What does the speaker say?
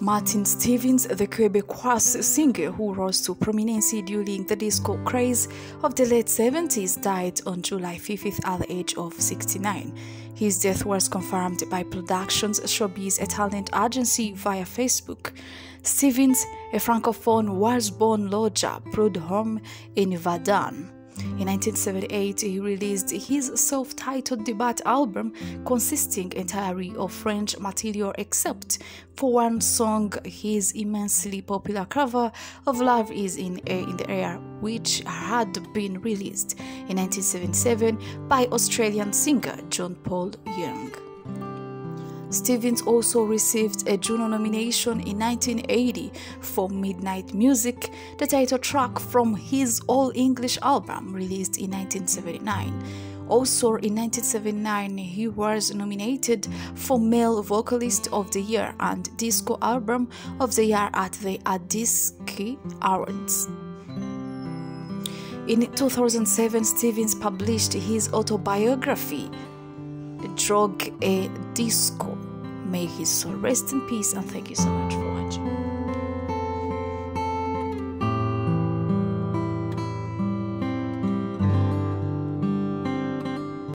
Martin Stevens, the Québécois singer who rose to prominence during the disco craze of the late 70s, died on July 5th at the age of 69. His death was confirmed by Productions Showbiz, a talent agency, via Facebook. Stevens, a francophone, was born Roger Prud'homme in Verdun. In 1978, he released his self-titled debut album, consisting entirely of French material except for one song, his immensely popular cover of Love Is in the Air, which had been released in 1977 by Australian singer John Paul Young. Stevens also received a Juno nomination in 1980 for Midnight Music, the title track from his all-English album released in 1979. Also in 1979, he was nominated for Male Vocalist of the Year and Disco Album of the Year at the ADISQ Awards. In 2007, Stevens published his autobiography, Drogue et Disco. May his soul rest in peace, and thank you so much for watching.